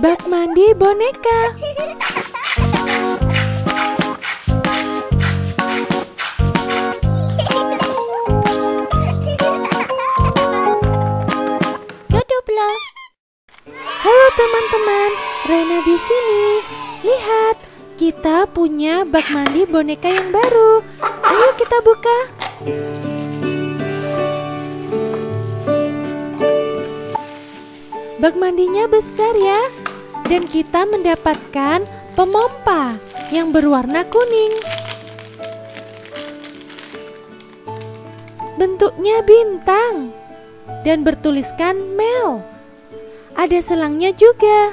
Bak mandi boneka. Godoblah. Halo teman-teman, Rena di sini. Lihat, kita punya bak mandi boneka yang baru. Ayo kita buka. Bak mandinya besar ya. Dan kita mendapatkan pemompa yang berwarna kuning. Bentuknya bintang dan bertuliskan Mell. Ada selangnya juga.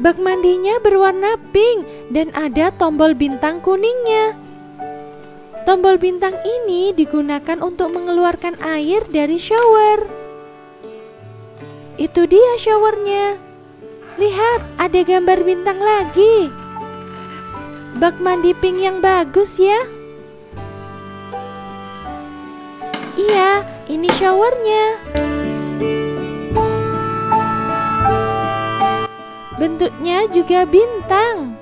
Bak mandinya berwarna pink dan ada tombol bintang kuningnya. Tombol bintang ini digunakan untuk mengeluarkan air dari shower. Itu dia showernya. Lihat, ada gambar bintang lagi. Bak mandi pink yang bagus ya. Iya, ini showernya. Bentuknya juga bintang.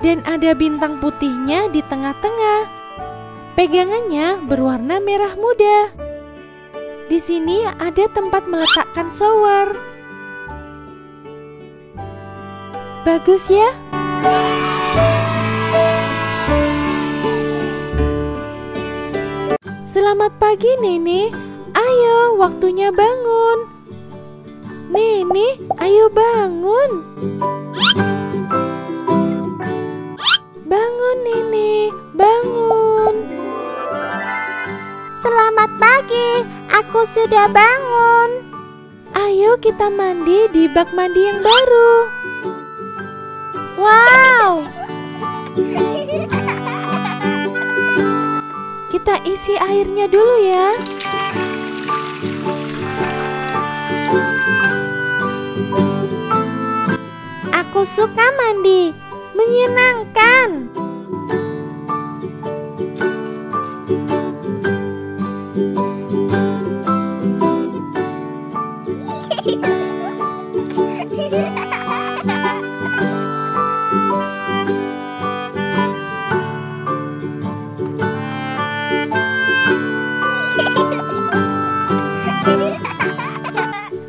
Dan ada bintang putihnya di tengah-tengah. Pegangannya berwarna merah muda. Di sini ada tempat meletakkan shower. Bagus ya? Selamat pagi Nenek. Ayo, waktunya bangun. Nenek, ayo bangun. Bangun Nenek, bangun. Selamat pagi, aku sudah bangun. Ayo kita mandi di bak mandi yang baru. Wow! Kita isi airnya dulu ya. Aku suka mandi, menyenangkan.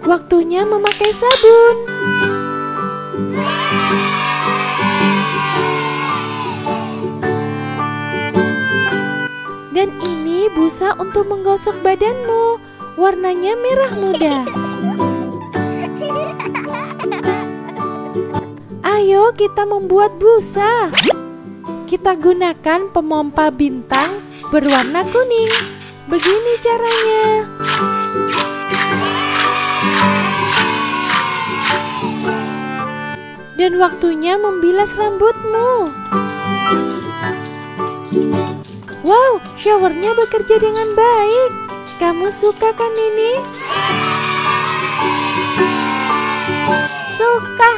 Waktunya memakai sabun. Dan ini busa untuk menggosok badanmu. Warnanya merah muda. Ayo kita membuat busa. Kita gunakan pemompa bintang berwarna kuning. Begini caranya. Dan waktunya membilas rambutmu. Wow, showernya bekerja dengan baik. Kamu suka kan ini? Suka.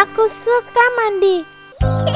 Aku suka mandi.